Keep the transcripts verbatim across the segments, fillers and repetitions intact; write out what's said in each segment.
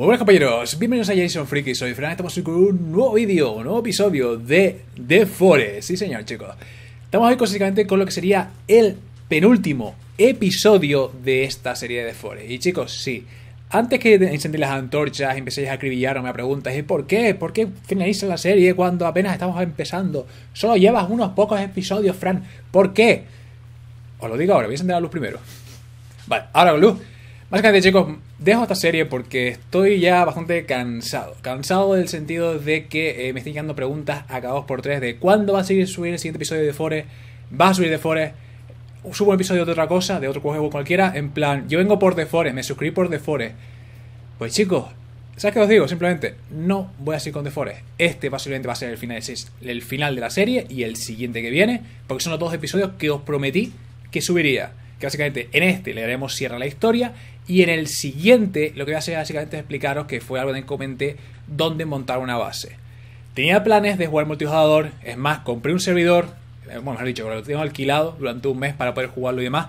Muy buenas compañeros, bienvenidos a GenerationFreaky, soy Fran, estamos hoy con un nuevo vídeo, un nuevo episodio de The Forest. Sí señor chicos, estamos hoy básicamente con lo que sería el penúltimo episodio de esta serie de The Forest. Y chicos, sí, antes que encendéis las antorchas y empecéis a acribillarme a preguntas, ¿y por qué? ¿Por qué finaliza la serie cuando apenas estamos empezando? Solo llevas unos pocos episodios, Fran, ¿por qué? Os lo digo ahora, voy a encender la luz primero. Vale, ahora con luz. Básicamente chicos, dejo esta serie porque estoy ya bastante cansado. Cansado del sentido de que eh, me estén llegando preguntas a cada dos por tres de cuándo va a seguir subir el siguiente episodio de Forest. ¿Va a subir de Forest? Subo un episodio de otra cosa, de otro juego cualquiera. En plan, yo vengo por The Forest, me suscribí por The Forest. Pues chicos, ¿sabes qué os digo? Simplemente, no voy a seguir con The Forest. Este posiblemente va a ser el final, el final de la serie y el siguiente que viene, porque son los dos episodios que os prometí que subiría. Que básicamente en este le daremos cierre a la historia y en el siguiente lo que voy a hacer básicamente es explicaros que fue algo que comenté dónde montar una base. Tenía planes de jugar multijugador, es más, compré un servidor, bueno, mejor dicho, lo tengo alquilado durante un mes para poder jugarlo y demás,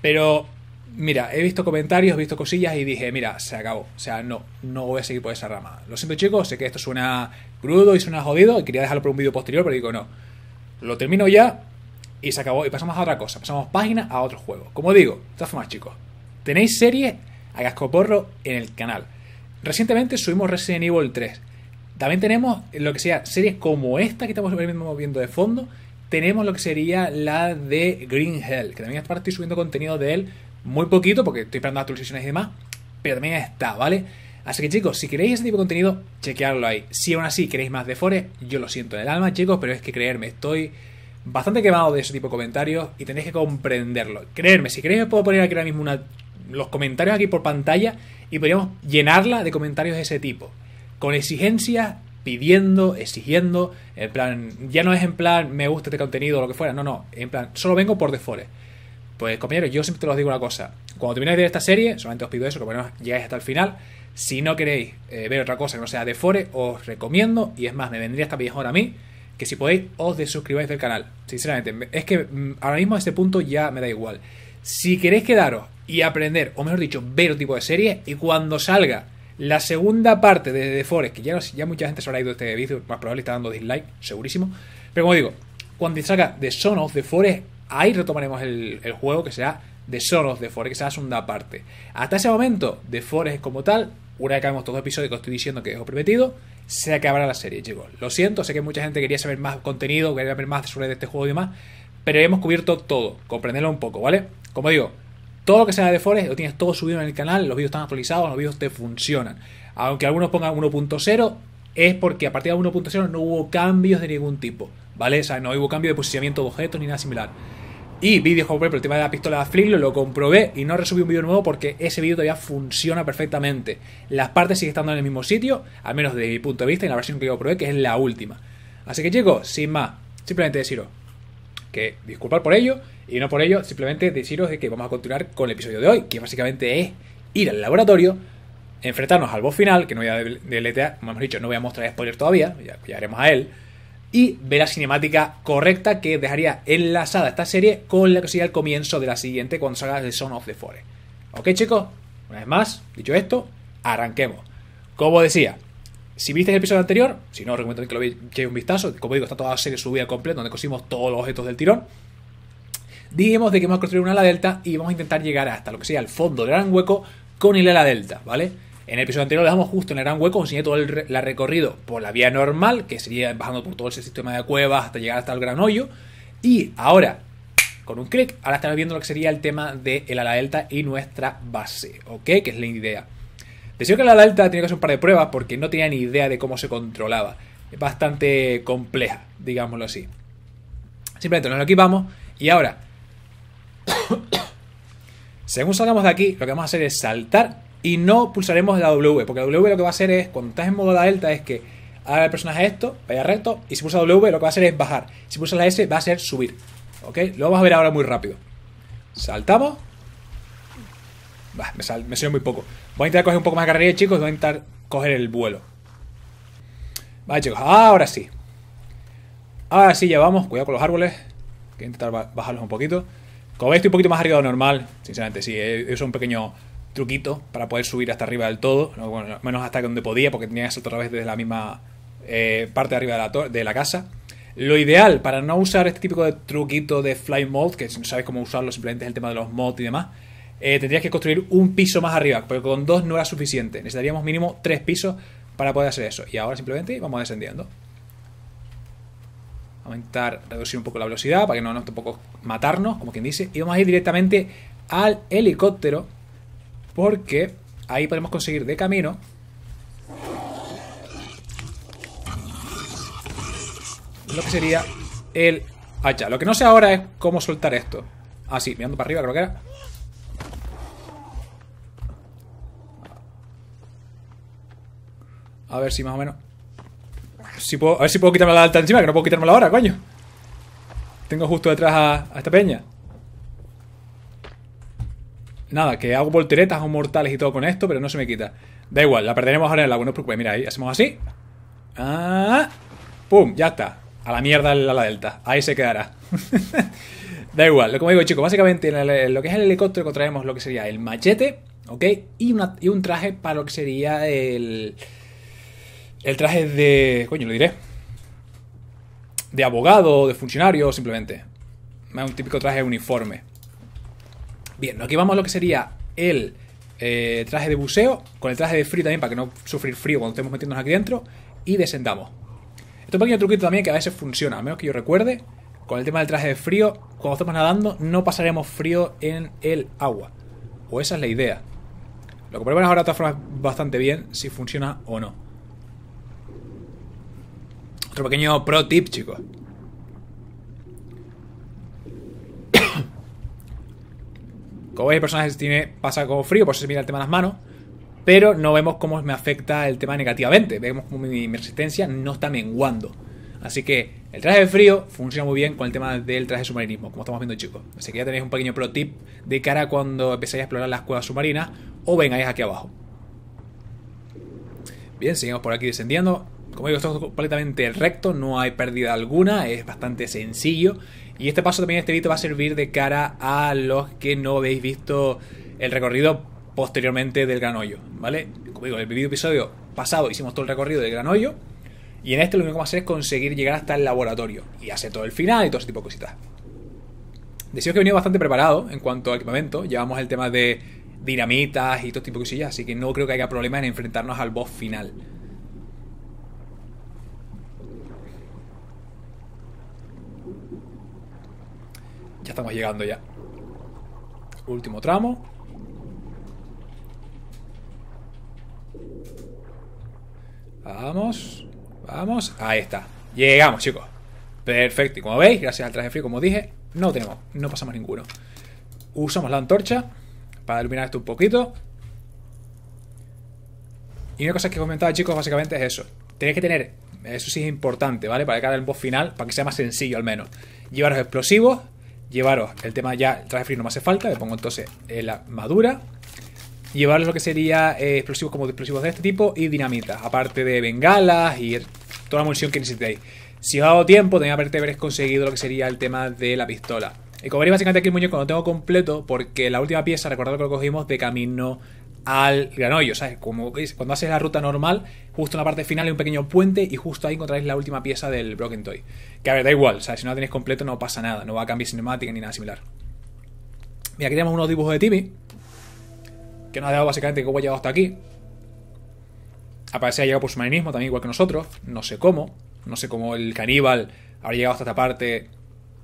pero mira, he visto comentarios, he visto cosillas y dije, mira, se acabó, o sea, no, no voy a seguir por esa rama. Lo siento chicos, sé que esto suena crudo y suena jodido y quería dejarlo por un vídeo posterior, pero digo no, lo termino ya. Y se acabó, y pasamos a otra cosa, pasamos página a otro juego. Como digo, de todas formas chicos, tenéis series a cascoporro en el canal. Recientemente subimos Resident Evil tres. También tenemos lo que sea series como esta que estamos viendo de fondo. Tenemos lo que sería la de Green Hell, que también estoy subiendo contenido de él muy poquito, porque estoy esperando actualizaciones y demás, pero también está, ¿vale? Así que chicos, si queréis ese tipo de contenido, chequearlo ahí. Si aún así queréis más de Forest, yo lo siento en el alma chicos, pero es que creerme, estoy bastante quemado de ese tipo de comentarios y tenéis que comprenderlo. Creedme, si queréis os puedo poner aquí ahora mismo una, los comentarios aquí por pantalla y podríamos llenarla de comentarios de ese tipo. Con exigencias, pidiendo, exigiendo, en plan, ya no es en plan me gusta este contenido o lo que fuera, no, no, en plan, solo vengo por The Forest. Pues compañeros, yo siempre te los digo una cosa, cuando termináis de ver esta serie, solamente os pido eso, que por lo menos llegáis hasta el final. Si no queréis eh, ver otra cosa que no sea The Forest, os recomiendo, y es más, me vendría hasta mejor a mí, que si podéis os desuscribáis del canal. Sinceramente, es que ahora mismo a este punto ya me da igual. Si queréis quedaros y aprender, o mejor dicho, ver otro tipo de series, y cuando salga la segunda parte de The Forest, que ya, ya mucha gente se habrá ido de este vídeo, más probable está dando dislike, segurísimo. Pero como digo, cuando salga The Sons of The Forest, ahí retomaremos el, el juego que será The Sons of The Forest, que será la segunda parte. Hasta ese momento, The Forest como tal, una vez que acabemos todos los episodios que os estoy diciendo que os he prometido, se acabará la serie, chicos. Lo siento, sé que mucha gente quería saber más contenido, quería ver más sobre este juego y demás, pero hemos cubierto todo, comprenderlo un poco, ¿vale? Como digo, todo lo que sea de Forest lo tienes todo subido en el canal, los vídeos están actualizados, los vídeos te funcionan. Aunque algunos pongan uno punto cero, es porque a partir de uno punto cero no hubo cambios de ningún tipo, ¿vale? O sea, no hubo cambio de posicionamiento de objetos ni nada similar. Y vídeos como por ejemplo el tema de la pistola de Flylo, lo comprobé y no resubí un vídeo nuevo porque ese vídeo todavía funciona perfectamente. Las partes siguen estando en el mismo sitio, al menos desde mi punto de vista, en la versión que yo probé, que es la última. Así que chicos, sin más, simplemente deciros que disculpad por ello, y no por ello, simplemente deciros de que vamos a continuar con el episodio de hoy, que básicamente es ir al laboratorio, enfrentarnos al boss final, que no voy a deletear, como hemos dicho, no voy a mostrar spoiler todavía, ya llegaremos a él. Y ver la cinemática correcta que dejaría enlazada esta serie con la que sería el comienzo de la siguiente cuando salga The Sons of The Forest. Ok chicos, una vez más, dicho esto, arranquemos. Como decía, si visteis el episodio anterior, si no os recomiendo que lo echéis un vistazo, como digo está toda la serie subida completa donde cosimos todos los objetos del tirón. Dijimos de que vamos a construir una ala delta y vamos a intentar llegar hasta lo que sería el fondo del gran hueco con el ala delta, ¿vale? En el episodio anterior lo dejamos justo en el gran hueco, os enseñé todo el re la recorrido por la vía normal, que sería bajando por todo ese sistema de cuevas hasta llegar hasta el gran hoyo. Y ahora, con un clic, ahora estamos viendo lo que sería el tema del ala delta y nuestra base, ¿ok? Que es la idea. Deseo que el ala delta tenía que hacer un par de pruebas porque no tenía ni idea de cómo se controlaba. Es bastante compleja, digámoslo así. Simplemente nos lo equipamos y ahora, según salgamos de aquí, lo que vamos a hacer es saltar. Y no pulsaremos la W, porque la W lo que va a hacer es, cuando estás en modo ala delta, es que haga el personaje esto, vaya recto, y si pulsa W lo que va a hacer es bajar. Si pulsa la S va a ser subir, ¿ok? Lo vamos a ver ahora muy rápido. Saltamos. Bah, me, sal, me salió muy poco. Voy a intentar coger un poco más de carrerilla, chicos, voy a intentar coger el vuelo. Vale, chicos, ahora sí. Ahora sí ya vamos, cuidado con los árboles. Voy a intentar bajarlos un poquito. Como veis estoy un poquito más arriba de lo normal, sinceramente, sí, es un pequeño truquito para poder subir hasta arriba del todo, bueno, menos hasta donde podía, porque tenía que saltar otra vez desde la misma eh, parte de arriba de la, de la casa. Lo ideal para no usar este típico de truquito de fly mod, que si no sabes cómo usarlo simplemente es el tema de los mods y demás, eh, tendrías que construir un piso más arriba, pero con dos no era suficiente. Necesitaríamos mínimo tres pisos para poder hacer eso. Y ahora simplemente vamos descendiendo. Aumentar, reducir un poco la velocidad para que no nos tampoco matarnos, como quien dice. Y vamos a ir directamente al helicóptero, porque ahí podemos conseguir de camino lo que sería el hacha. Lo que no sé ahora es cómo soltar esto. Ah, sí, mirando para arriba creo que era. A ver si más o menos si puedo, a ver si puedo quitarme la alta encima, que no puedo quitármela ahora, coño. Tengo justo detrás a, a esta peña. Nada, que hago volteretas, hago mortales y todo con esto, pero no se me quita. Da igual, la perderemos ahora en el agua, no os preocupéis. Mira, ahí hacemos así. Ah, pum, ya está. A la mierda la, la delta, ahí se quedará. Da igual, como digo chicos, básicamente en, el, en lo que es el helicóptero contraemos lo que sería el machete, ¿ok? Y, una, y un traje para lo que sería el... El traje de... Coño, lo diré. De abogado, de funcionario, simplemente. Un típico traje uniforme. Bien, aquí vamos a lo que sería el eh, traje de buceo. Con el traje de frío también, para que no sufrir frío cuando estemos metiéndonos aquí dentro. Y descendamos. Esto es un pequeño truquito también que a veces funciona, a menos que yo recuerde. Con el tema del traje de frío, cuando estemos nadando, no pasaremos frío en el agua. O esa es la idea. Lo que probemos ahora de todas formas bastante bien, si funciona o no. Otro pequeño pro tip, chicos. Como veis, el personaje tiene, pasa como frío, por eso se mira el tema de las manos. Pero no vemos cómo me afecta el tema negativamente. Vemos cómo mi, mi resistencia no está menguando. Así que el traje de frío funciona muy bien con el tema del traje de submarinismo, como estamos viendo, chicos. Así que ya tenéis un pequeño pro tip de cara a cuando empezáis a explorar las cuevas submarinas o vengáis aquí abajo. Bien, seguimos por aquí descendiendo. Como digo, esto es completamente recto, no hay pérdida alguna, es bastante sencillo. Y este paso también, este vídeo va a servir de cara a los que no habéis visto el recorrido posteriormente del gran hoyo, ¿vale? Como digo, en el vídeo episodio pasado hicimos todo el recorrido del gran hoyo. Y en este lo único que vamos a hacer es conseguir llegar hasta el laboratorio y hacer todo el final y todo ese tipo de cositas. Deciros que he venido bastante preparado en cuanto al equipamiento. Llevamos el tema de dinamitas y todo tipo de cosillas, así que no creo que haya problemas en enfrentarnos al boss final. Ya estamos llegando ya. Último tramo. Vamos. Vamos. Ahí está. Llegamos, chicos. Perfecto. Y como veis, gracias al traje frío, como dije, no tenemos, no pasamos ninguno. Usamos la antorcha para iluminar esto un poquito. Y una cosa que comentaba, chicos, básicamente es eso. Tenéis que tener, eso sí es importante, ¿vale? Para llegar al boss final, para que sea más sencillo al menos. Llevaros explosivos. Llevaros el tema ya, el traje frío no me hace falta, le pongo entonces eh, la armadura. Llevaros lo que sería eh, explosivos como explosivos de este tipo y dinamitas, aparte de bengalas y toda la munición que necesitéis. Si os ha dado tiempo, tenéis que haber conseguido lo que sería el tema de la pistola. Y como veréis, básicamente aquí el muñeco lo tengo completo porque la última pieza, recordad que lo cogimos de camino al gran hoyo, ¿sabes? Como cuando haces la ruta normal, justo en la parte final hay un pequeño puente y justo ahí encontraréis la última pieza del Broken Toy. Que a ver, da igual, ¿sabes? Si no la tenéis completo no pasa nada, no va a cambiar cinemática ni nada similar. Mira, aquí tenemos unos dibujos de Timmy, que nos ha dado básicamente cómo ha llegado hasta aquí. Aparece ha llegado por submarinismo, también igual que nosotros, no sé cómo, no sé cómo el caníbal habrá llegado hasta esta parte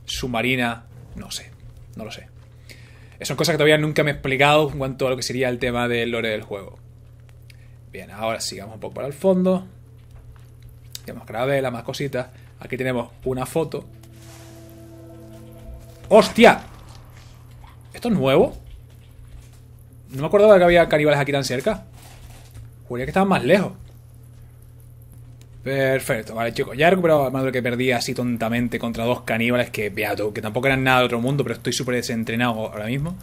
submarina, no sé, no lo sé. Son cosas que todavía nunca me he explicado en cuanto a lo que sería el tema del lore del juego. Bien, ahora sigamos un poco para el fondo. Tenemos carabelas, más cositas. Aquí tenemos una foto. ¡Hostia! ¿Esto es nuevo? No me acordaba que había caníbales aquí tan cerca. Juraría que estaban más lejos. Perfecto, vale chicos, ya he recuperado la armadura que perdí así tontamente contra dos caníbales que, beato, que tampoco eran nada de otro mundo, pero estoy súper desentrenado ahora mismo.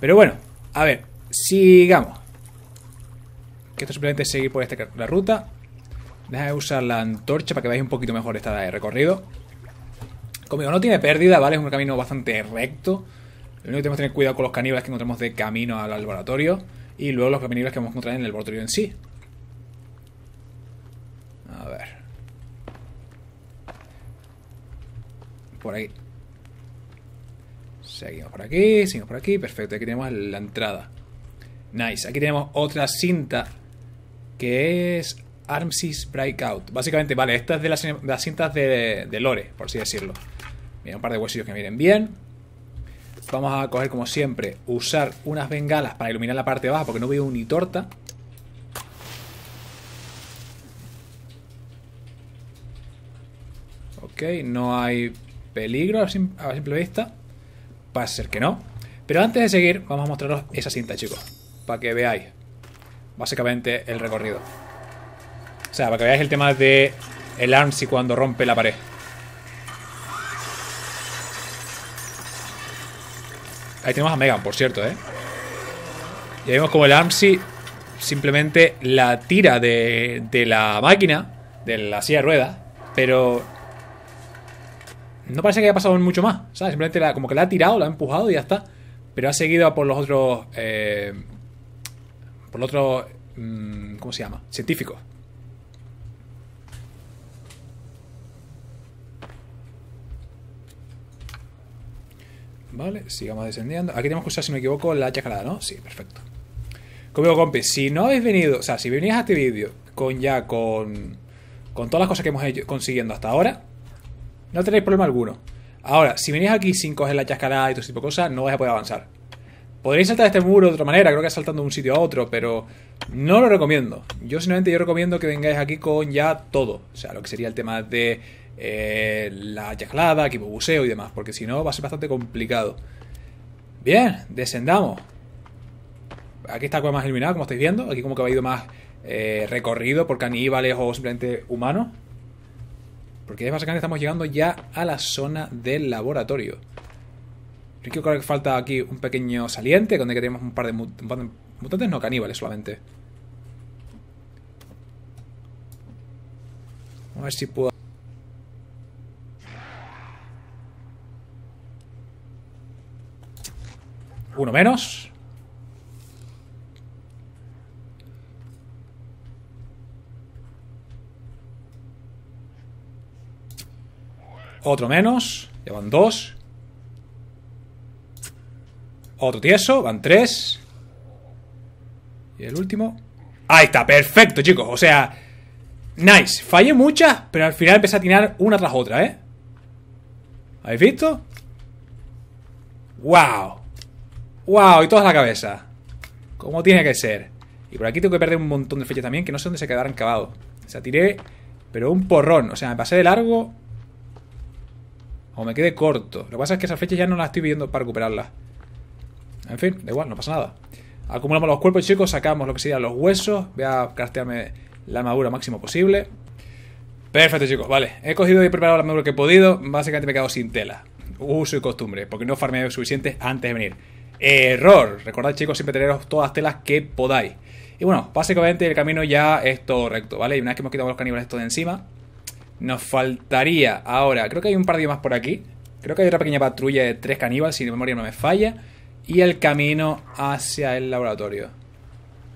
Pero bueno, a ver, sigamos. Que esto simplemente es seguir por esta la ruta. Déjame usar la antorcha para que veáis un poquito mejor esta de recorrido. Conmigo no tiene pérdida, ¿vale? Es un camino bastante recto. Lo único que tenemos que tener cuidado con los caníbales que encontramos de camino al laboratorio. y luego los caminibres que vamos a encontrar en el laboratorio en sí. A ver. Por ahí. Seguimos por aquí, seguimos por aquí. Perfecto, aquí tenemos la entrada. Nice, aquí tenemos otra cinta que es Armsy's Breakout. Básicamente, vale, esta es de las, de las cintas de, de Lore, por así decirlo. Mira, un par de huesillos que miren bien. Vamos a coger, como siempre, usar unas bengalas para iluminar la parte de abajo porque no veo ni torta. Ok, no hay peligro a simple vista. Parece ser que no. Pero antes de seguir, vamos a mostraros esa cinta, chicos, para que veáis básicamente el recorrido. O sea, para que veáis el tema de el Armsy cuando rompe la pared. Ahí tenemos a Megan, por cierto, ¿eh? Ya vemos como el Armsy simplemente la tira de, de la máquina, de la silla de ruedas, pero no parece que haya pasado mucho más, ¿sabes? Simplemente la, como que la ha tirado, la ha empujado y ya está. Pero ha seguido a por los otros... Eh, por los otros... Mmm, ¿cómo se llama? Científicos. Vale, sigamos descendiendo. Aquí tenemos que usar, si no me equivoco, la chacarada, ¿no? Sí, perfecto. Como digo, compis, si no habéis venido... O sea, si venís a este vídeo con ya con... Con todas las cosas que hemos hecho consiguiendo hasta ahora... No tenéis problema alguno. Ahora, si venís aquí sin coger la chascarada y todo ese tipo de cosas, no vais a poder avanzar. Podréis saltar este muro de otra manera, creo que saltando de un sitio a otro, pero no lo recomiendo. Yo simplemente yo recomiendo que vengáis aquí con ya todo. O sea, lo que sería el tema de eh, la chascarada, equipo buceo y demás, porque si no va a ser bastante complicado. Bien, descendamos. Aquí está más iluminado, como estáis viendo. Aquí como que ha ido más eh, recorrido por caníbales o simplemente humanos. Porque básicamente estamos llegando ya a la zona del laboratorio. Creo que falta aquí un pequeño saliente donde tenemos un par de mut mutantes, no caníbales solamente. A ver si puedo... Uno menos. Otro menos, ya van dos. Otro tieso, van tres. Y el último. Ahí está, perfecto, chicos. O sea, nice. Fallé muchas, pero al final empecé a atinar una tras otra, ¿eh? ¿Habéis visto? ¡Wow! ¡Wow! Y todas a la cabeza. Como tiene que ser. Y por aquí tengo que perder un montón de flechas también, que no sé dónde se quedaron cavados. O sea, tiré, pero un porrón. O sea, me pasé de largo. O me quede corto. Lo que pasa es que esas flechas ya no las estoy viendo para recuperarlas. En fin, da igual, no pasa nada. Acumulamos los cuerpos, chicos. Sacamos lo que serían los huesos. Voy a craftearme la armadura máximo posible. Perfecto, chicos. Vale. He cogido y preparado la armadura que he podido. Básicamente me he quedado sin tela. Uso y costumbre. Porque no farmeé suficientes antes de venir. Error. Recordad, chicos, siempre teneros todas las telas que podáis. Y bueno, básicamente el camino ya es todo recto, ¿vale? Y una vez que hemos quitado los caníbales esto de encima... Nos faltaría ahora, creo que hay un par de más por aquí. Creo que hay otra pequeña patrulla de tres caníbales, si mi memoria no me falla. Y el camino hacia el laboratorio,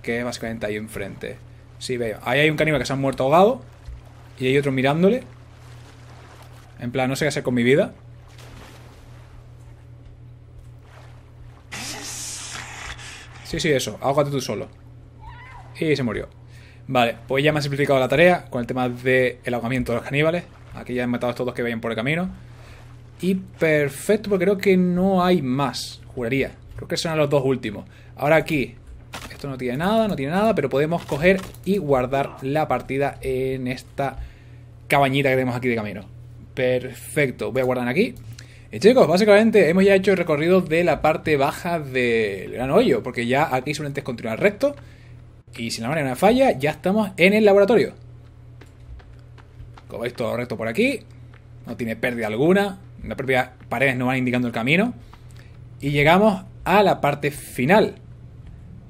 que es básicamente ahí enfrente. Sí, veo, ahí hay un caníbal que se ha muerto ahogado. Y hay otro mirándole. En plan, no sé qué hacer con mi vida. Sí, sí, eso, ahógate tú solo. Y se murió. Vale, pues ya me ha simplificado la tarea con el tema del ahogamiento de los caníbales. Aquí ya he matado a estos dos que vayan por el camino. Y perfecto, porque creo que no hay más, juraría. Creo que son los dos últimos. Ahora aquí, esto no tiene nada, no tiene nada, pero podemos coger y guardar la partida en esta cabañita que tenemos aquí de camino. Perfecto, voy a guardar aquí. Y chicos, básicamente hemos ya hecho el recorrido de la parte baja del gran hoyo, porque ya aquí solamente es continuar recto. Y si la memoria no me falla, ya estamos en el laboratorio. Como veis, todo recto por aquí. No tiene pérdida alguna. Las propias paredes nos van indicando el camino. Y llegamos a la parte final.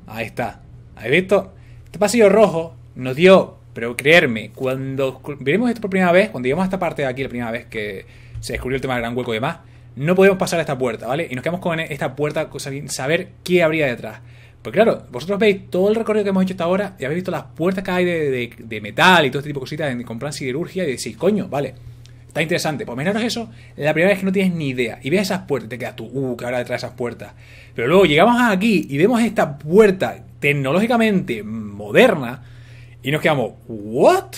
Ahí está. ¿Habéis visto? Este pasillo rojo nos dio... Pero creerme, cuando vimos esto por primera vez, cuando llegamos a esta parte de aquí la primera vez que se descubrió el tema del gran hueco y demás, no podíamos pasar a esta puerta, ¿vale? Y nos quedamos con esta puerta sin saber qué habría detrás. Pues claro, vosotros veis todo el recorrido que hemos hecho hasta ahora y habéis visto las puertas que hay de, de, de metal y todo este tipo de cositas en, con plan siderurgia y decís, coño, vale, está interesante. Pues menos eso, la primera vez que no tienes ni idea y ves esas puertas y te quedas tú, uh, que habrá detrás de esas puertas. Pero luego llegamos aquí y vemos esta puerta tecnológicamente moderna y nos quedamos, ¿what?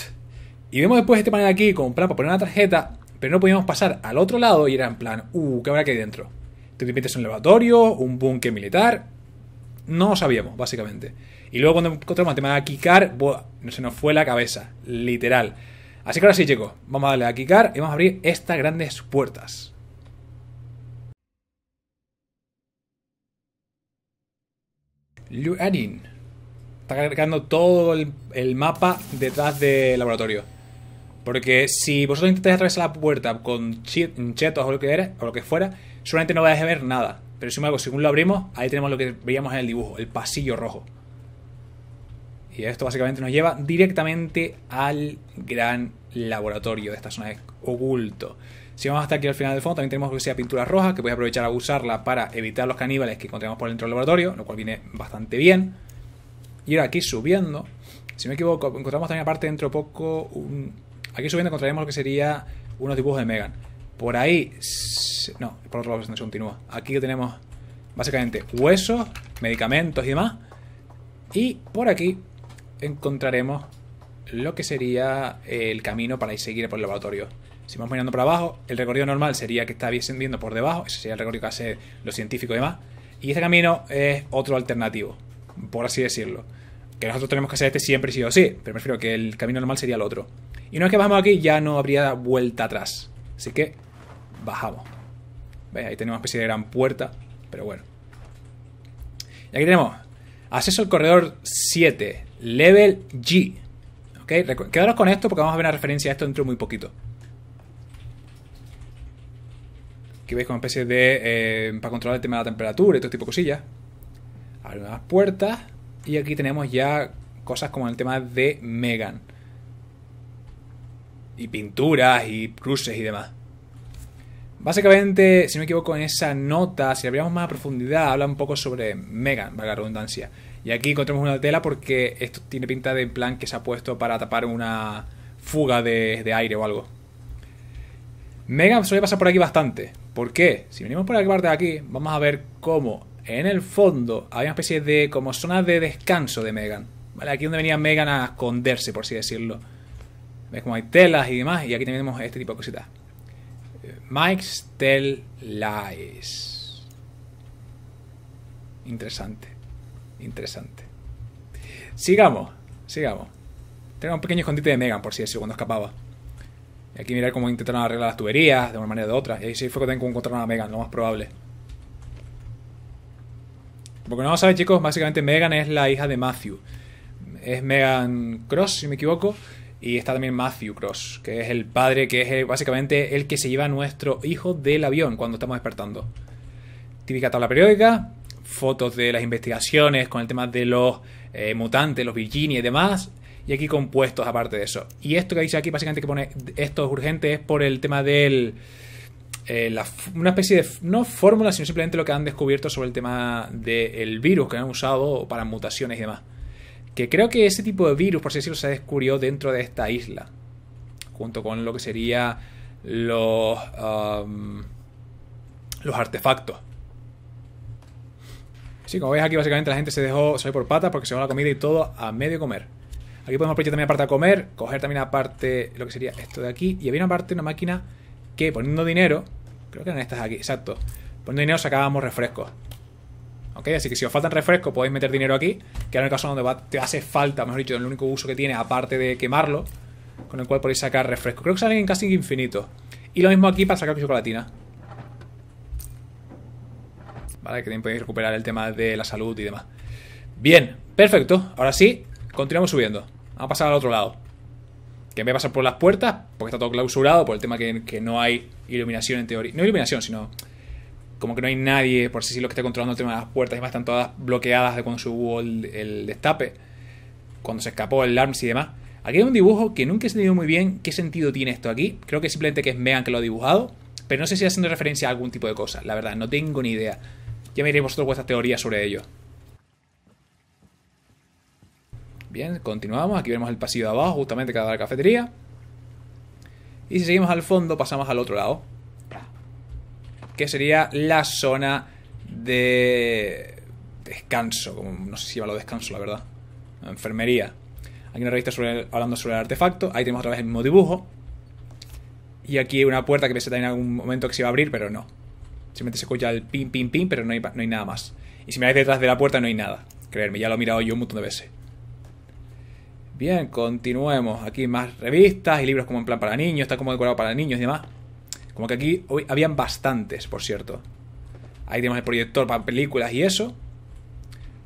Y vemos después este panel aquí con plan para poner una tarjeta, pero no podíamos pasar al otro lado y era en plan, uh, ¿qué habrá que hay dentro? Te metes en un laboratorio, un búnker militar. No sabíamos, básicamente. Y luego cuando encontramos el tema de Kikar, se nos fue la cabeza, literal. Así que ahora sí, chicos, vamos a darle a Kikar y vamos a abrir estas grandes puertas. Luanin. Está cargando todo el, el mapa detrás del laboratorio. Porque si vosotros intentáis atravesar la puerta con chetos o lo que era, o lo que fuera, seguramente no vais a ver nada. Pero sin embargo, según lo abrimos, ahí tenemos lo que veíamos en el dibujo, el pasillo rojo. Y esto básicamente nos lleva directamente al gran laboratorio de esta zona de oculto. Si vamos hasta aquí al final del fondo, también tenemos lo que sea pintura roja, que voy a aprovechar a usarla para evitar los caníbales que encontramos por dentro del laboratorio, lo cual viene bastante bien. Y ahora aquí subiendo, si no me equivoco, encontramos también aparte dentro poco... Un... Aquí subiendo encontraremos lo que sería unos dibujos de Megan. Por ahí... No, por otro lado se continúa. Aquí tenemos básicamente huesos, medicamentos y demás. Y por aquí encontraremos lo que sería el camino para ir seguir por el laboratorio. Si vamos mirando para abajo, el recorrido normal sería que está viendo por debajo. Ese sería el recorrido que hace los científicos y demás. Y este camino es otro alternativo, por así decirlo. Que nosotros tenemos que hacer este siempre sí o sí. Pero prefiero que el camino normal sería el otro. Y una vez que bajamos aquí ya no habría vuelta atrás. Así que bajamos. ¿Veis? Ahí tenemos una especie de gran puerta, pero bueno. Y aquí tenemos acceso al corredor siete, level G. ¿Ok? Quedaros con esto porque vamos a ver una referencia a esto dentro de muy poquito. Aquí veis como una especie de... Eh, para controlar el tema de la temperatura y todo tipo de cosillas. Abrimos las puertas y aquí tenemos ya cosas como el tema de Megan. Y pinturas y cruces y demás. Básicamente, si no me equivoco, en esa nota, si la abrimos más a profundidad, habla un poco sobre Megan, valga la redundancia. Y aquí encontramos una tela porque esto tiene pinta de en plan que se ha puesto para tapar una fuga de, de aire o algo. Megan suele pasar por aquí bastante. ¿Por qué? Si venimos por la parte de aquí, vamos a ver cómo en el fondo hay una especie de como zona de descanso de Megan. ¿Vale? Aquí es donde venía Megan a esconderse, por así decirlo. ¿Ves cómo hay telas y demás? Y aquí tenemos este tipo de cositas. Mike's Tell Lies. Interesante. Interesante. Sigamos. Sigamos. Tenemos un pequeño escondite de Megan, por si eso, cuando escapaba. Y aquí mirar cómo intentaron arreglar las tuberías de una manera o de otra. Y ahí sí fue que tengo que encontrar a Megan, lo más probable. Porque no lo sabéis, chicos, básicamente Megan es la hija de Matthew. Es Megan Cross, si me equivoco. Y está también Matthew Cross, que es el padre, que es básicamente el que se lleva a nuestro hijo del avión cuando estamos despertando. Típica tabla periódica, fotos de las investigaciones con el tema de los eh, mutantes, los Virginia y demás. Y aquí compuestos aparte de eso. Y esto que dice aquí básicamente que pone esto es urgente es por el tema del... Eh, la, una especie de... no fórmula, sino simplemente lo que han descubierto sobre el tema del virus que han usado para mutaciones y demás. Que creo que ese tipo de virus, por así decirlo, se descubrió dentro de esta isla. Junto con lo que sería los, um, los artefactos. Sí, como veis aquí básicamente la gente se dejó salir por patas porque se dejó la comida y todo a medio comer. Aquí podemos aprovechar también aparte de comer, coger también aparte lo que sería esto de aquí. Y había una parte, una máquina que poniendo dinero, creo que eran estas aquí, exacto. Poniendo dinero sacábamos refrescos. Okay, así que si os faltan refrescos podéis meter dinero aquí, que era el caso donde va, te hace falta, mejor dicho, el único uso que tiene aparte de quemarlo, con el cual podéis sacar refrescos. Creo que salen casi infinitos. Y lo mismo aquí para sacar chocolatina. Vale, que también podéis recuperar el tema de la salud y demás. Bien, perfecto. Ahora sí, continuamos subiendo. Vamos a pasar al otro lado. Que en vez de pasar por las puertas, porque está todo clausurado, por el tema que, que no hay iluminación en teoría. No iluminación, sino... como que no hay nadie, por así decirlo, que esté controlando el tema de las puertas. Además están todas bloqueadas de cuando subo el, el destape. Cuando se escapó el Armsy y demás. Aquí hay un dibujo que nunca he entendido muy bien qué sentido tiene esto aquí. Creo que simplemente que es Megan que lo ha dibujado. Pero no sé si haciendo referencia a algún tipo de cosa. La verdad, no tengo ni idea. Ya me diréis vosotros vuestras teorías sobre ello. Bien, continuamos. Aquí vemos el pasillo de abajo, justamente que da la cafetería. Y si seguimos al fondo, pasamos al otro lado, que sería la zona de descanso. Como, no sé si llamarlo descanso, la verdad. Enfermería. Aquí una revista sobre el, hablando sobre el artefacto. Ahí tenemos otra vez el mismo dibujo. Y aquí hay una puerta que pensé también en algún momento que se iba a abrir, pero no. Simplemente se escucha el pin, pin, pin, pero no hay, no hay nada más. Y si miráis detrás de la puerta no hay nada. Creerme, ya lo he mirado yo un montón de veces. Bien, continuemos. Aquí más revistas y libros como en plan para niños. Está como decorado para niños y demás. Como que aquí hoy habían bastantes, por cierto. Ahí tenemos el proyector para películas y eso.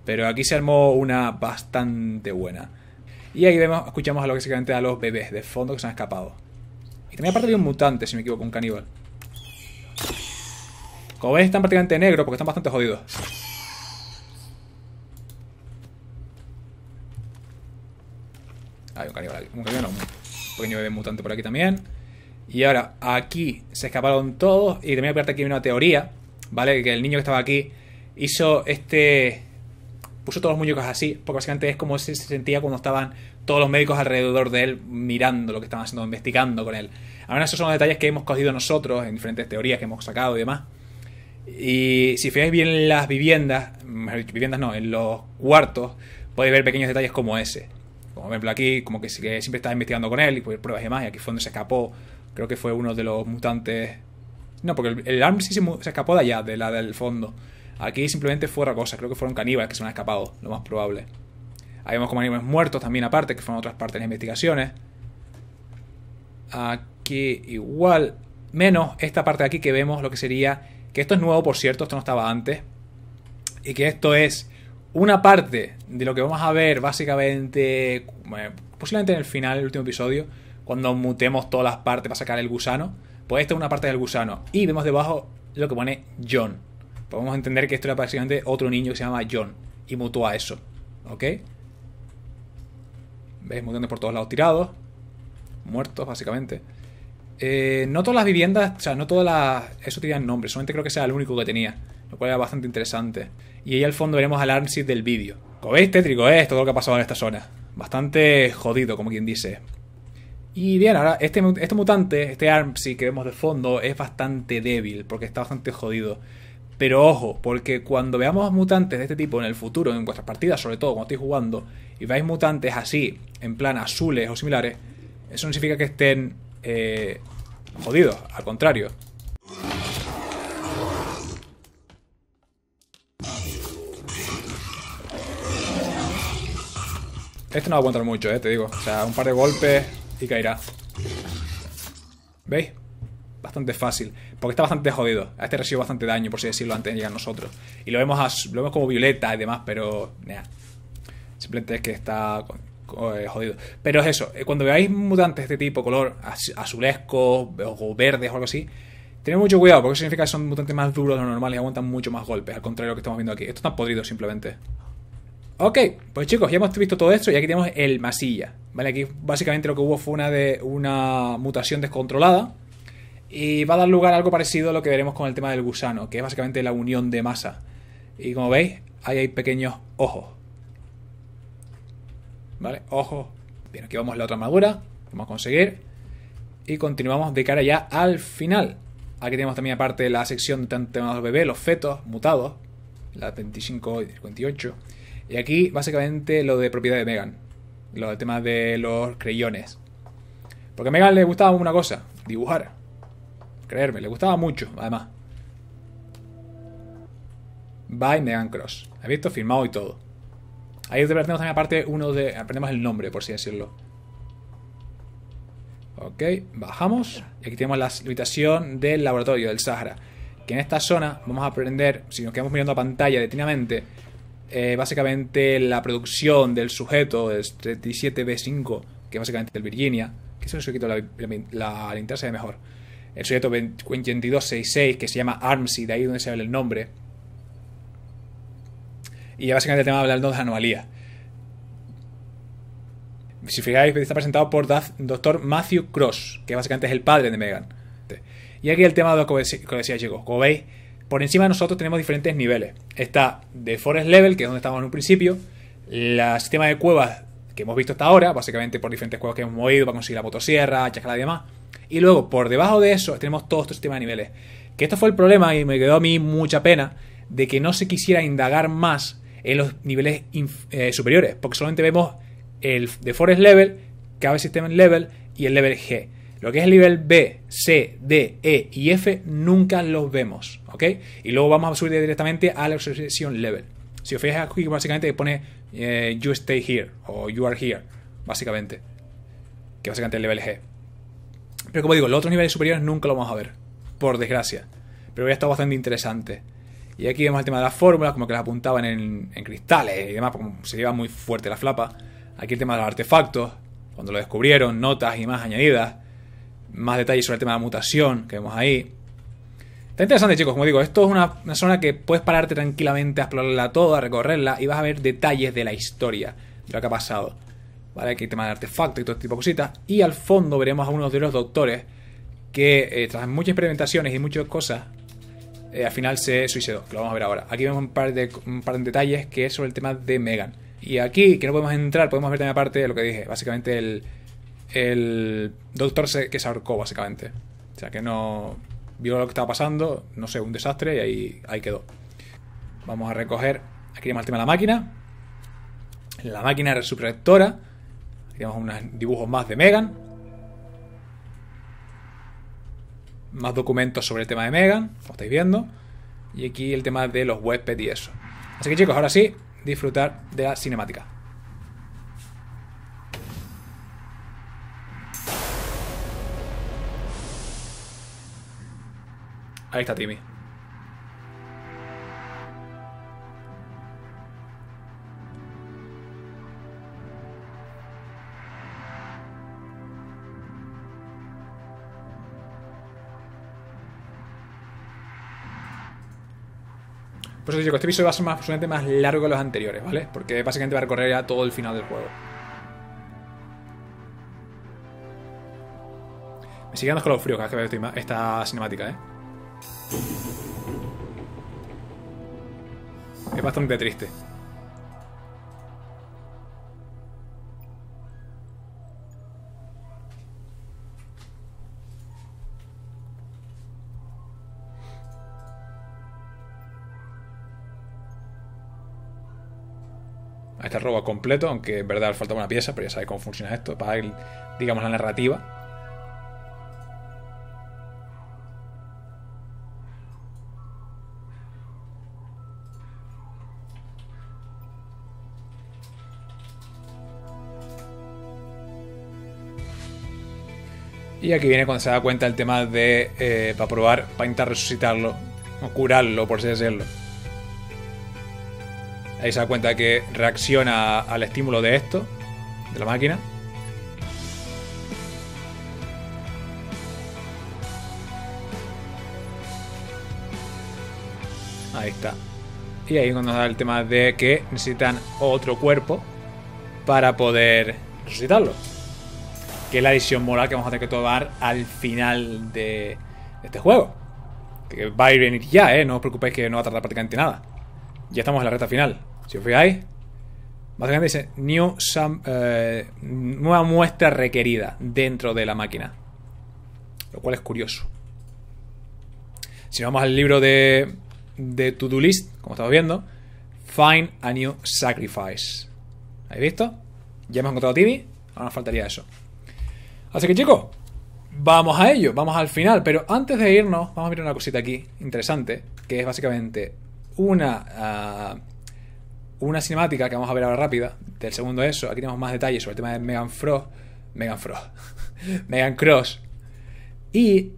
Pero aquí se armó una bastante buena. Y ahí vemos, escuchamos a lo que básicamente a los bebés de fondo que se han escapado. Y también aparte había un mutante, si me equivoco, un caníbal. Como veis están prácticamente negros porque están bastante jodidos. Hay un caníbal, un caníbal, no, un pequeño bebé mutante por aquí también. Y ahora, aquí se escaparon todos. Y también aparte aquí hay una teoría, ¿vale? Que el niño que estaba aquí hizo este... puso todos los muñecos así, porque básicamente es como se sentía cuando estaban todos los médicos alrededor de él mirando lo que estaban haciendo, investigando con él. Ahora esos son los detalles que hemos cogido nosotros en diferentes teorías que hemos sacado y demás. Y si fijáis bien en las viviendas, viviendas no, en los cuartos, podéis ver pequeños detalles como ese. Como por ejemplo aquí, como que siempre estás investigando con él y pues pruebas y demás. Y aquí fue donde se escapó, creo que fue uno de los mutantes. No, porque el, el Armsy se, se escapó de allá, de la del fondo. Aquí simplemente fue otra cosa, creo que fueron caníbales que se han escapado, lo más probable. Ahí vemos como animales muertos también aparte, que fueron otras partes de las investigaciones. Aquí igual, menos esta parte de aquí que vemos lo que sería... Que esto es nuevo, por cierto, esto no estaba antes. Y que esto es una parte de lo que vamos a ver básicamente... Bueno, posiblemente en el final del último episodio, cuando mutemos todas las partes para sacar el gusano. Pues esta es una parte del gusano. Y vemos debajo lo que pone John. Podemos entender que esto era básicamente otro niño que se llama John. Y mutó a eso. ¿Ok? ¿Veis? Mutantes por todos lados tirados. Muertos, básicamente. Eh, no todas las viviendas, o sea, no todas las... Eso tenían nombre. Solamente creo que sea el único que tenía. Lo cual era bastante interesante. Y ahí al fondo veremos al Armsy del vídeo. Como veis, tétrico es todo lo que ha pasado en esta zona. Bastante jodido, como quien dice. Y bien, ahora, este, este mutante, este Armsy que vemos de fondo, es bastante débil. Porque está bastante jodido. Pero ojo, porque cuando veamos mutantes de este tipo en el futuro, en vuestras partidas, sobre todo cuando estéis jugando, y veáis mutantes así, en plan azules o similares, eso no significa que estén eh, jodidos, al contrario. Este no va a aguantar mucho, eh, te digo. O sea, un par de golpes y caerá. ¿Veis? Bastante fácil, porque está bastante jodido. A este recibió bastante daño, por así decirlo, antes de llegar a nosotros. Y lo vemos, a, lo vemos como violeta y demás, pero... Nah. Simplemente es que está jodido. Pero es eso, cuando veáis mutantes de este tipo, color azulesco o verdes o algo así, tened mucho cuidado, porque eso significa que son mutantes más duros de lo normal y aguantan mucho más golpes, al contrario de lo que estamos viendo aquí. Esto está podrido, simplemente. Ok, pues chicos, ya hemos visto todo esto y aquí tenemos el masilla. Vale, aquí básicamente lo que hubo fue una, de, una mutación descontrolada. Y va a dar lugar a algo parecido a lo que veremos con el tema del gusano, que es básicamente la unión de masa. Y como veis, ahí hay pequeños ojos. ¿Vale? Ojos. Bien, aquí vamos a la otra armadura. Vamos a conseguir. Y continuamos de cara ya al final. Aquí tenemos también aparte la sección de los bebés, los fetos mutados. La veinticinco y cincuenta y ocho. Y aquí básicamente lo de propiedad de Megan. Lo del tema de los creyones. Porque a Megan le gustaba una cosa, dibujar. Creerme, le gustaba mucho, además. By Megan Cross. ¿Habéis visto? Firmado y todo. Ahí aprendemos también aparte uno de... Aprendemos el nombre, por así decirlo. Ok, bajamos. Y aquí tenemos la habitación del laboratorio del Sahara. Que en esta zona vamos a aprender, si nos quedamos mirando a pantalla detenidamente, eh, básicamente la producción del sujeto, del treinta y siete B cinco, que es básicamente el Virginia. Que eso se quitó la, la, la linterna, se ve mejor. El sujeto veintidós sesenta y seis, que se llama Armsy, de ahí donde se ve el nombre. Y ya básicamente el tema va a hablar de las anomalías. Si fijáis, está presentado por doctor Matthew Cross, que básicamente es el padre de Megan. Y aquí el tema de lo que decía, chicos. Como veis, por encima de nosotros tenemos diferentes niveles. Está The Forest Level, que es donde estábamos en un principio. El sistema de cuevas, que hemos visto hasta ahora, básicamente por diferentes juegos que hemos movido para conseguir la motosierra, chacala y demás. Y luego, por debajo de eso, tenemos todo este sistema de niveles. Que esto fue el problema, y me quedó a mí mucha pena, de que no se quisiera indagar más en los niveles eh, superiores, porque solamente vemos el The Forest Level, Cave System Level y el Level G. Lo que es el nivel B, C, D, E y F nunca los vemos, ¿ok? Y luego vamos a subir directamente a la Obsession Level. Si os fijáis aquí, básicamente pone eh, You Stay Here o You Are Here, básicamente. Que básicamente es el Level G. Pero como digo, los otros niveles superiores nunca lo vamos a ver, por desgracia. Pero hubiera estado bastante interesante. Y aquí vemos el tema de las fórmulas, como que las apuntaban en, en cristales y demás, como se lleva muy fuerte la flapa. Aquí el tema de los artefactos, cuando lo descubrieron, notas y más añadidas. Más detalles sobre el tema de la mutación que vemos ahí. Está interesante, chicos. Como digo, esto es una, una zona que puedes pararte tranquilamente a explorarla toda, recorrerla, y vas a ver detalles de la historia, de lo que ha pasado. Vale, aquí el tema de artefactos y todo tipo de cositas. Y al fondo veremos a unos de los doctores que eh, tras muchas experimentaciones y muchas cosas, eh, al final se suicidó, que lo vamos a ver ahora. Aquí vemos un par de, un par de detalles que es sobre el tema de Megan. Y aquí, que no podemos entrar, podemos ver también aparte de lo que dije, básicamente el... El doctor se, que se ahorcó, básicamente. O sea, que no vio lo que estaba pasando, no sé, un desastre, y ahí, ahí quedó. Vamos a recoger. Aquí tenemos el tema de la máquina. La máquina subrectora. Aquí tenemos unos dibujos más de Megan. Más documentos sobre el tema de Megan, como estáis viendo. Y aquí el tema de los huéspedes y eso. Así que, chicos, ahora sí, disfrutar de la cinemática. Ahí está Timmy. Por eso, chicos, este episodio va a ser más, más largo que los anteriores, ¿vale? Porque básicamente va a recorrer ya todo el final del juego. Me siguen dando escalofríos cada vez que veo esta cinemática, ¿eh? Es bastante triste. Ahí está el robo completo, aunque en verdad falta una pieza, pero ya sabéis cómo funciona esto, para el, digamos, la narrativa. Y aquí viene cuando se da cuenta el tema de, eh, para probar, para intentar resucitarlo, o curarlo, por así decirlo. Ahí se da cuenta que reacciona al estímulo de esto, de la máquina. Ahí está. Y ahí cuando se da el tema de que necesitan otro cuerpo para poder resucitarlo. Que es la decisión moral que vamos a tener que tomar al final de este juego. Que va a ir venir ya, ¿eh? No os preocupéis que no va a tardar prácticamente nada. Ya estamos en la recta final. Si os fijáis, básicamente dice new some, eh, nueva muestra requerida dentro de la máquina. Lo cual es curioso. Si vamos al libro de, de To-Do List, como estamos viendo, Find a New Sacrifice. ¿Habéis visto? Ya hemos encontrado a Timmy. Ahora nos faltaría eso. Así que, chicos, vamos a ello, vamos al final. Pero antes de irnos, vamos a mirar una cosita aquí interesante, que es básicamente una uh, una cinemática que vamos a ver ahora rápida, del segundo eso. Aquí tenemos más detalles sobre el tema de Megan Frost, Megan Frost, Megan Cross. Y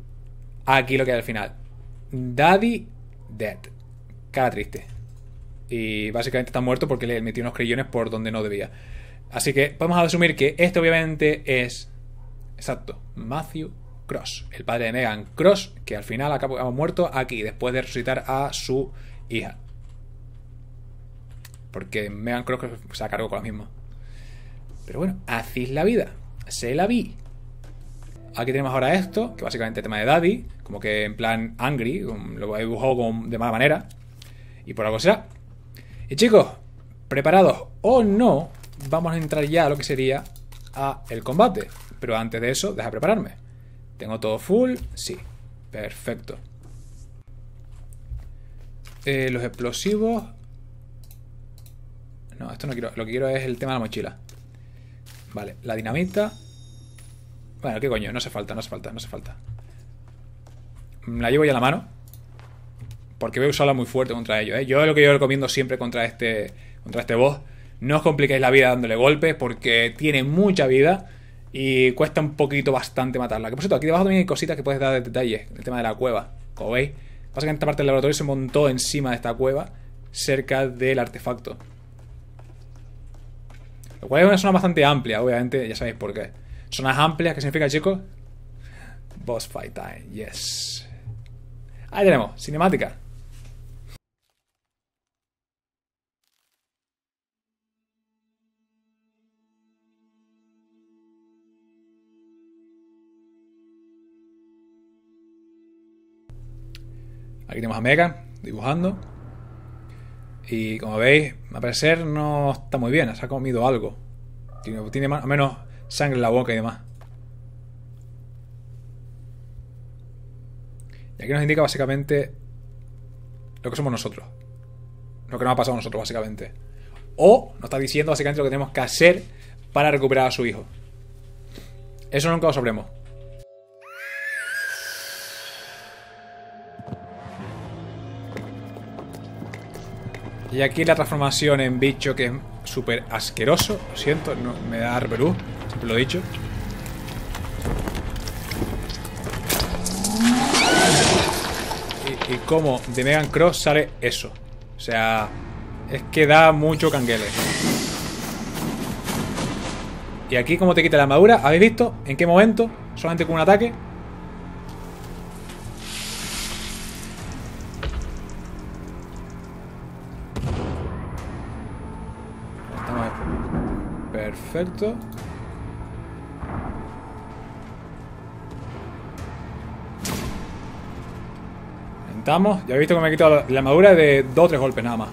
aquí lo que hay al final. Daddy dead. Cara triste. Y básicamente está muerto porque le metió unos crayones por donde no debía. Así que vamos a asumir que esto obviamente es... Exacto, Matthew Cross, el padre de Megan Cross, que al final acaba muerto aquí, después de resucitar a su hija. Porque Megan Cross se cargó con la misma. Pero bueno, así es la vida, se la vi. Aquí tenemos ahora esto, que básicamente es el tema de Daddy, como que en plan angry, lo dibujó de mala manera, y por algo será. Y chicos, preparados o no, vamos a entrar ya a lo que sería a el combate. Pero antes de eso, deja prepararme. ¿Tengo todo full? Sí. Perfecto. Eh, los explosivos... No, esto no quiero. Lo que quiero es el tema de la mochila. Vale, la dinamita... Bueno, qué coño, no hace falta, no hace falta, no hace falta. La llevo ya en la mano. Porque voy a usarla muy fuerte contra ellos, ¿eh? Yo lo que yo recomiendo siempre contra este, contra este boss... No os compliquéis la vida dándole golpes porque tiene mucha vida y cuesta un poquito bastante matarla. Que por cierto, aquí debajo también hay cositas que puedes dar de detalles. El tema de la cueva, como veis. Pasa que en esta parte del laboratorio se montó encima de esta cueva, cerca del artefacto. Lo cual es una zona bastante amplia, obviamente, ya sabéis por qué. Zonas amplias, ¿qué significa, chicos? Boss fight time, yes. Ahí tenemos, cinemática. Aquí tenemos a Megan dibujando. Y como veis, a parecer no está muy bien. Se ha comido algo. Tiene, tiene más, menos sangre en la boca y demás. Y aquí nos indica básicamente lo que somos nosotros. Lo que nos ha pasado a nosotros, básicamente. O nos está diciendo básicamente lo que tenemos que hacer para recuperar a su hijo. Eso nunca lo sabremos. Y aquí la transformación en bicho que es súper asqueroso. Lo siento, no, me da arperú, siempre lo he dicho. Y, y como de Megan Cross sale eso. O sea, es que da mucho canguele. Y aquí como te quita la armadura, ¿habéis visto? ¿En qué momento? Solamente con un ataque. Perfecto. Intentamos. Ya habéis visto que me he quitado la armadura de dos o tres golpes nada más.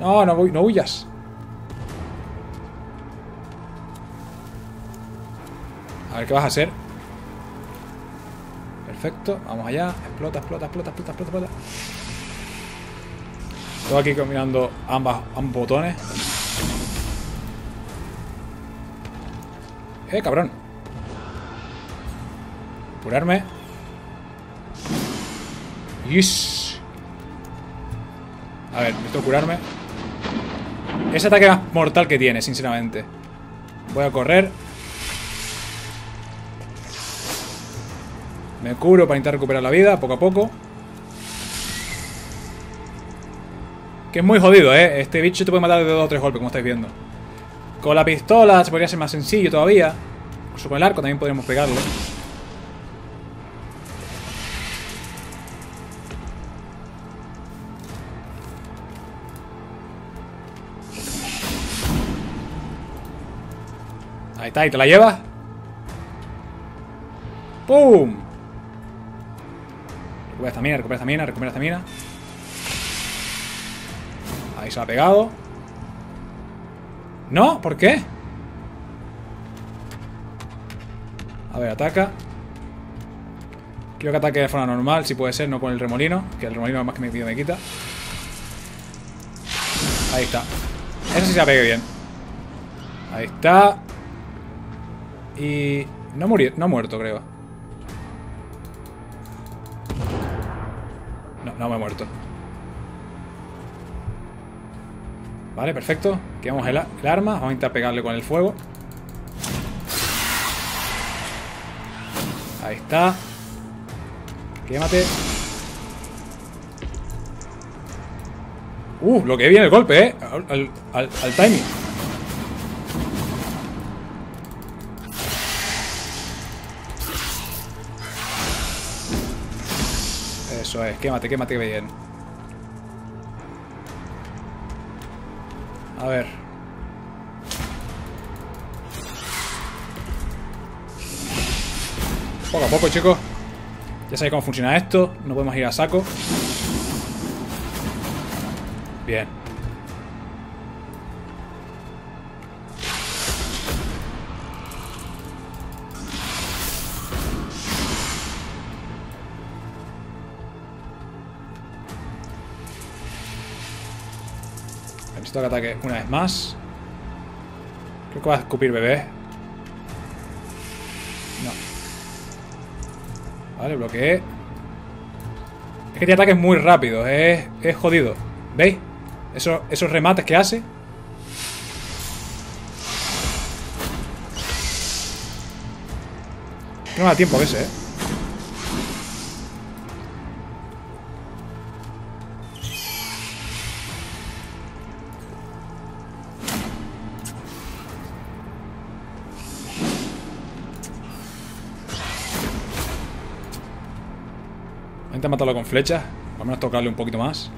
No, no, no huyas. A ver qué vas a hacer. Perfecto. Vamos allá. Explota, explota, explota, explota, explota, explota. Estoy aquí combinando ambas, ambos botones. Eh, cabrón. Curarme. Yes. A ver, necesito curarme. Ese ataque más mortal que tiene, sinceramente. Voy a correr. Me curo para intentar recuperar la vida, poco a poco. Que es muy jodido, ¿eh? Este bicho te puede matar de dos o tres golpes, como estáis viendo. Con la pistola se podría ser más sencillo todavía. Incluso con el arco también podríamos pegarlo. Ahí está, ¿y te la llevas? ¡Pum! Recupera esta mina, recupera esta mina, recupera esta mina. Ahí se la ha pegado. ¿No? ¿Por qué? A ver, ataca. Quiero que ataque de forma normal, si puede ser, no con el remolino. Que el remolino más que me pide me quita. Ahí está. Eso sí se la pegue bien. Ahí está. Y... No, murió, no ha muerto, creo. No, no me ha muerto. Vale, perfecto. Quitamos el, el arma. Vamos a intentar pegarle con el fuego. Ahí está. Quémate. Uh, bloqueé bien el golpe, eh. Al, al, al, al timing. Eso es. Quémate, quémate bien. A ver. Poco a poco, chicos. Ya sabéis cómo funciona esto. No podemos ir a saco. Bien. Esto que ataque una vez más. Creo que va a escupir bebé. No. Vale, bloqueé. Es que tiene ataques muy rápidos, es, es jodido. ¿Veis? Esos, esos remates que hace. No me da tiempo a veces, eh. Intenta matarlo con flechas. Al menos tocarle un poquito más.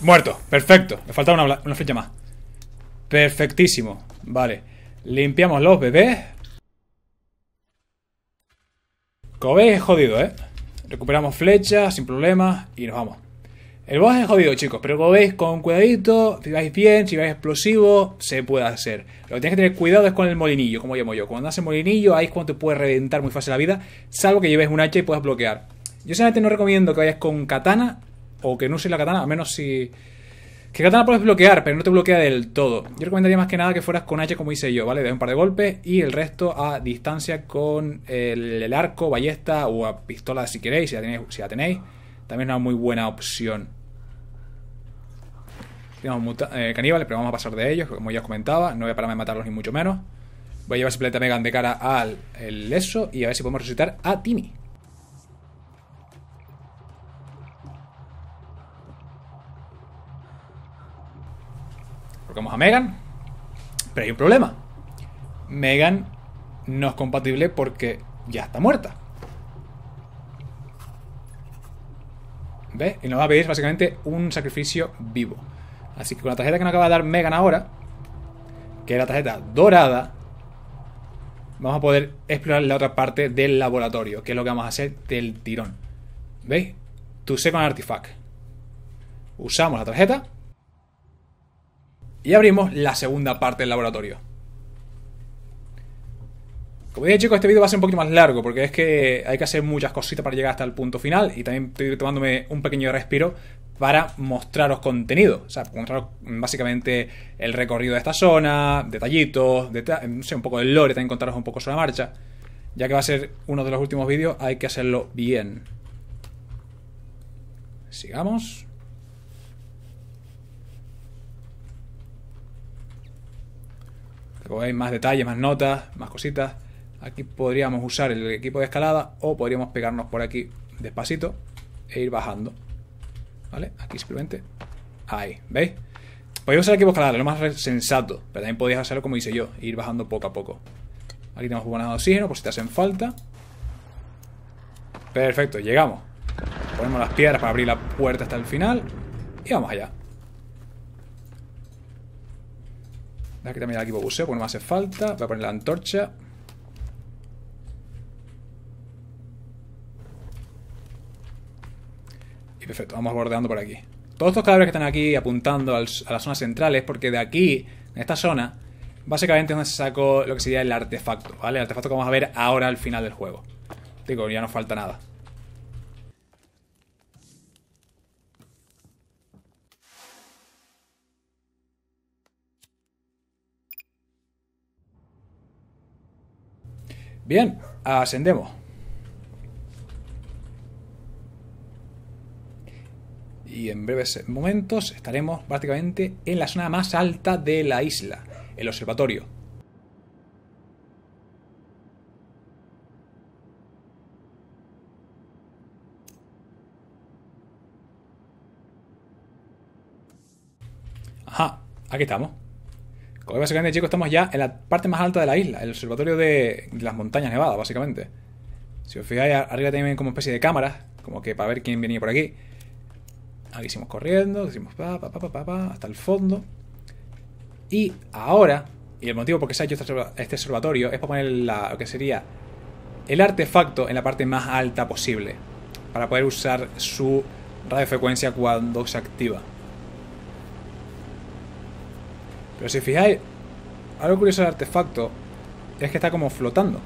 Muerto, perfecto. Me faltaba una, una flecha más. Perfectísimo. Vale, limpiamos los bebés. Como veis es jodido, eh. Recuperamos flechas sin problemas y nos vamos. El boss es jodido, chicos, pero como veis, con cuidadito, si vais bien, si vais explosivo, se puede hacer. Lo que tienes que tener cuidado es con el molinillo, como llamo yo. Cuando haces molinillo, ahí es cuando te puede reventar muy fácil la vida, salvo que lleves un hacha y puedas bloquear. Yo solamente no recomiendo que vayas con katana o que no uses la katana, a menos si... Que katana puedes bloquear, pero no te bloquea del todo. Yo recomendaría más que nada que fueras con hacha como hice yo, ¿vale? De un par de golpes y el resto a distancia con el, el arco, ballesta o a pistola si queréis, si la tenéis. Si la tenéis también es una muy buena opción. Tenemos eh, caníbales, pero vamos a pasar de ellos, como ya os comentaba. No voy a pararme de matarlos ni mucho menos. Voy a llevar simplemente a Megan de cara al el eso y a ver si podemos resucitar a Timmy. Vamos a Megan, pero hay un problema. Megan no es compatible porque ya está muerta. ¿Ves? Y nos va a pedir básicamente un sacrificio vivo. Así que con la tarjeta que nos acaba de dar Megan ahora, que es la tarjeta dorada, vamos a poder explorar la otra parte del laboratorio, que es lo que vamos a hacer del tirón. ¿Veis? To Second Artifact. Usamos la tarjeta y abrimos la segunda parte del laboratorio. Como dije, chicos, este vídeo va a ser un poquito más largo, porque es que hay que hacer muchas cositas para llegar hasta el punto final. Y también estoy tomándome un pequeño respiro para mostraros contenido. O sea, mostraros básicamente el recorrido de esta zona, detallitos, deta no sé, un poco de lore, también contaros un poco sobre la marcha. Ya que va a ser uno de los últimos vídeos, hay que hacerlo bien. Sigamos. Como veis, más detalles, más notas, más cositas. Aquí podríamos usar el equipo de escalada o podríamos pegarnos por aquí despacito e ir bajando. ¿Vale? Aquí simplemente. Ahí, ¿veis? Podríamos usar el equipo de escalada, lo más sensato. Pero también podéis hacerlo como hice yo, ir bajando poco a poco. Aquí tenemos bombas de oxígeno por si te hacen falta. Perfecto, llegamos. Ponemos las piedras para abrir la puerta hasta el final y vamos allá. Aquí también el equipo buceo, porque no me hace falta. Voy a poner la antorcha. Y perfecto, vamos bordeando por aquí. Todos estos cadáveres que están aquí apuntando a las zonas centrales, porque de aquí, en esta zona, básicamente es donde se sacó lo que sería el artefacto, ¿vale? El artefacto que vamos a ver ahora al final del juego. Digo, ya no falta nada. Bien, ascendemos. Y en breves momentos estaremos prácticamente en la zona más alta de la isla, el observatorio. Ajá, aquí estamos. Como básicamente, chicos, estamos ya en la parte más alta de la isla, el observatorio de, de las montañas nevadas, básicamente. Si os fijáis, arriba también como especie de cámaras, como que para ver quién venía por aquí. Aquí hicimos corriendo, hicimos pa, pa, pa, pa, pa, hasta el fondo. Y ahora, y el motivo por qué se ha hecho este observatorio es para poner la, lo que sería el artefacto en la parte más alta posible. para poder usar su radiofrecuencia cuando se activa. Pero si fijáis, algo curioso del artefacto es que está como flotando,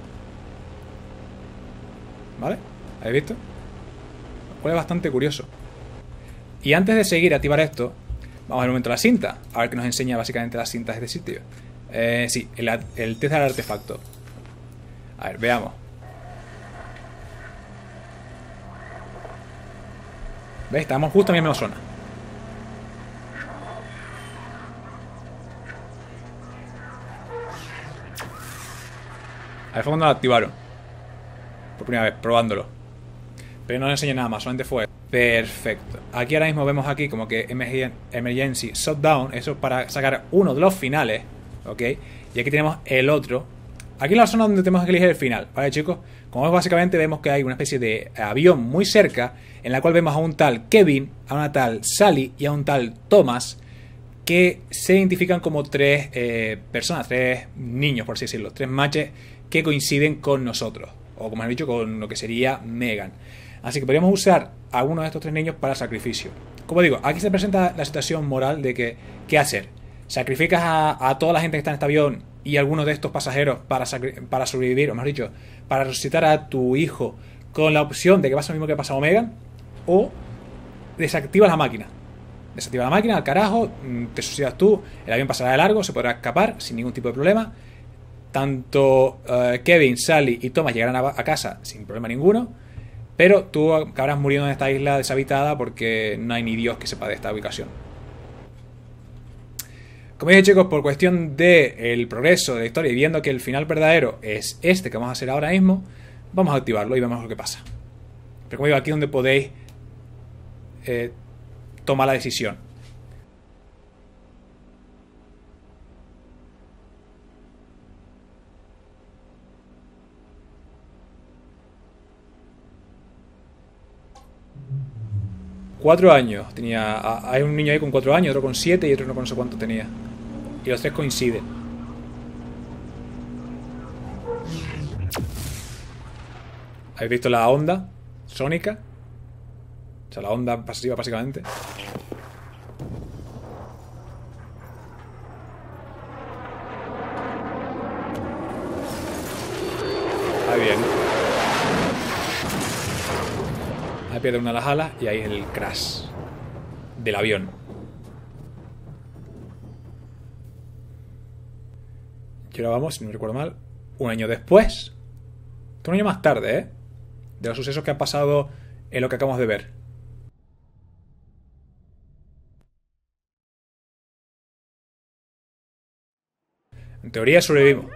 ¿vale? ¿Habéis visto? Lo cual es bastante curioso. Y antes de seguir a activar esto, vamos al momento de la cinta, a ver que nos enseña básicamente las cintas de este sitio. Eh, sí, el, el test del artefacto. A ver, veamos. ¿Veis? Estamos justo en la misma zona. Ahí fue cuando lo activaron. Por primera vez, probándolo. Pero no nos enseñó nada más, solamente fue... Perfecto. Aquí ahora mismo vemos aquí como que Emergency Shutdown. Eso es para sacar uno de los finales, ¿ok? Y aquí tenemos el otro. Aquí es la zona donde tenemos que elegir el final, ¿vale, chicos? Como vemos, básicamente vemos que hay una especie de avión muy cerca, en la cual vemos a un tal Kevin, a una tal Sally y a un tal Thomas, que se identifican como tres eh, personas, tres niños, por así decirlo, tres matches que coinciden con nosotros, o como han dicho, con lo que sería Megan. Así que podríamos usar a uno de estos tres niños para sacrificio. Como digo, aquí se presenta la situación moral de que, ¿qué hacer? ¿Sacrificas a, a toda la gente que está en este avión y algunos de estos pasajeros para, para sobrevivir, o mejor dicho, para resucitar a tu hijo con la opción de que pasa lo mismo que pasa a Omega? ¿O desactivas la máquina? Desactivas la máquina, al carajo, te suicidas tú, el avión pasará de largo, se podrá escapar sin ningún tipo de problema. Tanto uh, Kevin, Sally y Thomas llegarán a, a casa sin problema ninguno, pero tú acabarás muriendo en esta isla deshabitada porque no hay ni Dios que sepa de esta ubicación. Como dije, chicos, por cuestión del progreso de la historia y viendo que el final verdadero es este que vamos a hacer ahora mismo, vamos a activarlo y vemos lo que pasa. Pero como digo, aquí es donde podéis eh, tomar la decisión. Cuatro años tenía. Hay un niño ahí con cuatro años, otro con siete y otro no sé cuánto tenía. Y los tres coinciden. ¿Habéis visto la onda sónica? O sea, la onda pasiva básicamente. Ahí bien. Ahí pierde una de las alas y ahí es el crash del avión. Y ahora vamos, si no recuerdo mal, un año después. Un año más tarde, ¿eh? De los sucesos que han pasado en lo que acabamos de ver. En teoría sobrevivimos.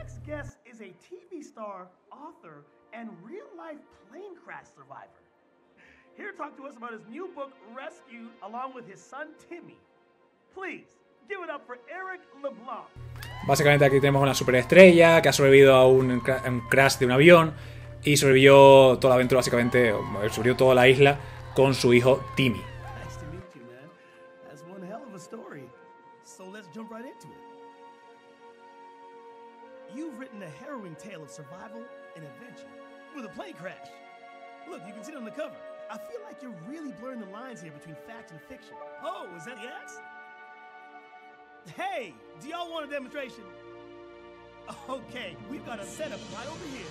Here to talk to us about his new book, Rescued, along with his son Timmy. Please, give it up for Eric LeBlanc. Básicamente aquí tenemos una superestrella que ha sobrevivido a un, a un crash de un avión y sobrevivió toda la aventura, básicamente, sobrevivió toda la isla con su hijo Timmy. Nice to meet you, man. That's one hell of a story. So let's jump right into it. You've written a harrowing tale of survival and adventure with a plane crash. Look, you can see it on the cover. I feel like you're really blurring the lines here between fact and fiction. Oh, is that the axe? Hey, do y'all want a demonstration? Okay, we've got a setup right over here.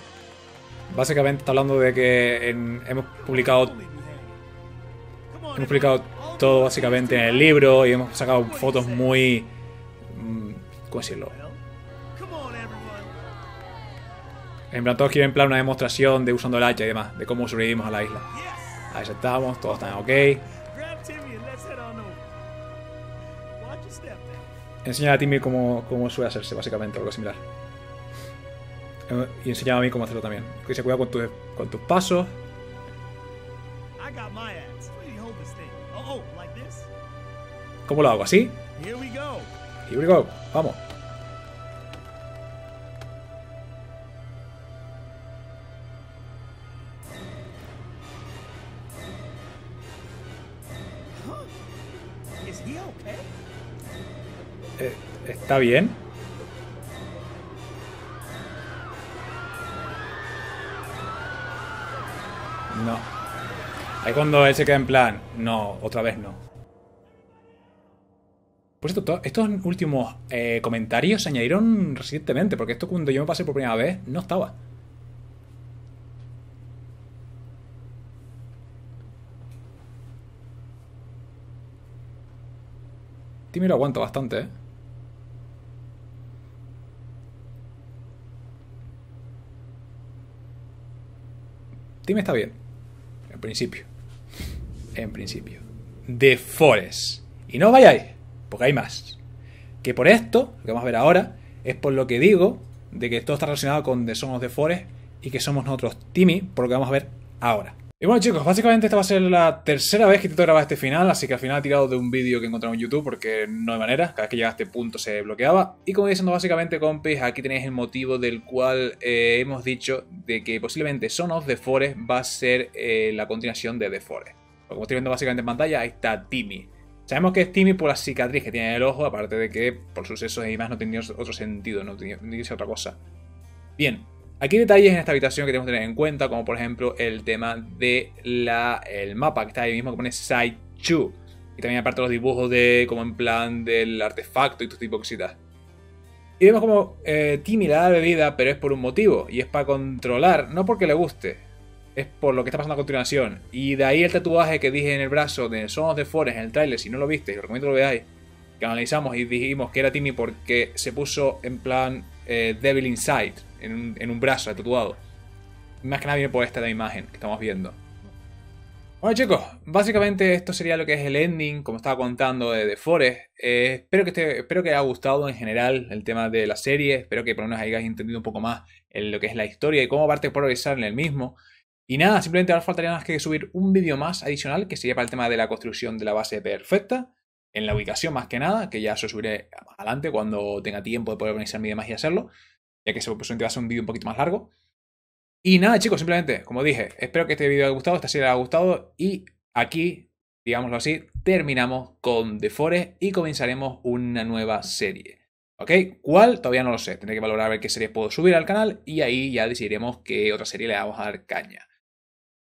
Básicamente está hablando de que en, hemos publicado hemos publicado todo básicamente en el libro y hemos sacado fotos muy ¿cómo decirlo? En plan, todos quieren plan una demostración de usando el hacha y demás, de cómo sobrevivimos a la isla. Ahí estamos, todos están ok. Enseñar a Timmy cómo, cómo suele hacerse, básicamente, algo similar. Y enseñar a mí cómo hacerlo también. Que se cuida con, tu, con tus pasos. ¿Cómo lo hago? ¿Así? Here we go. Vamos. ¿Está bien? No. Ahí cuando él se queda en plan, no, otra vez no. Pues esto, estos últimos eh, comentarios se añadieron recientemente, porque esto cuando yo me pasé por primera vez no estaba. Timmy lo aguanta bastante, ¿eh? Timmy está bien. En principio. En principio. The Forest. Y no os vayáis, porque hay más. Que por esto, lo que vamos a ver ahora, es por lo que digo de que todo está relacionado con The Sons of The Forest y que somos nosotros Timmy, por lo que vamos a ver ahora. Y bueno chicos, básicamente esta va a ser la tercera vez que intento grabar este final, así que al final he tirado de un vídeo que he encontrado en YouTube porque no hay manera, cada vez que llega a este punto se bloqueaba. Y como diciendo básicamente compis, aquí tenéis el motivo del cual eh, hemos dicho de que posiblemente Sons of The Forest va a ser eh, la continuación de The Forest. Como estoy viendo básicamente en pantalla, ahí está Timmy. Sabemos que es Timmy por la cicatriz que tiene en el ojo, aparte de que por sucesos y demás no tenía otro sentido, no tenía, no tenía otra cosa. Bien. Aquí hay detalles en esta habitación que tenemos que tener en cuenta, como por ejemplo el tema del mapa, que está ahí mismo, que pone Sai Chu. Y también aparte los dibujos de como en plan del artefacto y todo tipo de cositas. Y vemos como eh, Timmy le da la bebida, pero es por un motivo, y es para controlar, no porque le guste, es por lo que está pasando a continuación. Y de ahí el tatuaje que dije en el brazo de Sons of The Forest en el tráiler, si no lo visteis, os recomiendo que lo veáis, que analizamos y dijimos que era Timmy porque se puso en plan eh, Devil Inside. En un, en un brazo tatuado. Más que nada viene por esta de la imagen que estamos viendo. Bueno chicos, básicamente esto sería lo que es el ending, como estaba contando, de The Forest. Eh, espero, que te, espero que haya gustado en general el tema de la serie. Espero que por lo menos hayáis entendido un poco más en lo que es la historia y cómo aparte progresar en el mismo. Y nada, simplemente ahora faltaría más que subir un vídeo más adicional, que sería para el tema de la construcción de la base perfecta. En la ubicación más que nada, que ya eso subiré más adelante cuando tenga tiempo de poder organizarme y demás y hacerlo. Ya que seguramente va a ser un vídeo un poquito más largo. Y nada chicos, simplemente, como dije, espero que este vídeo haya gustado, esta serie les haya gustado. Y aquí, digámoslo así, terminamos con The Forest y comenzaremos una nueva serie. ¿Ok? ¿Cuál? Todavía no lo sé. Tendré que valorar a ver qué serie puedo subir al canal y ahí ya decidiremos qué otra serie le vamos a dar caña.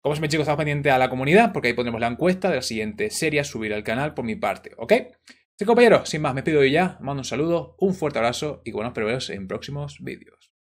Como siempre chicos, estamos pendientes a la comunidad porque ahí pondremos la encuesta de la siguiente serie a subir al canal por mi parte. ¿Ok? Sí, compañeros, sin más, me pido ya, mando un saludo, un fuerte abrazo y bueno, espero veros en próximos vídeos.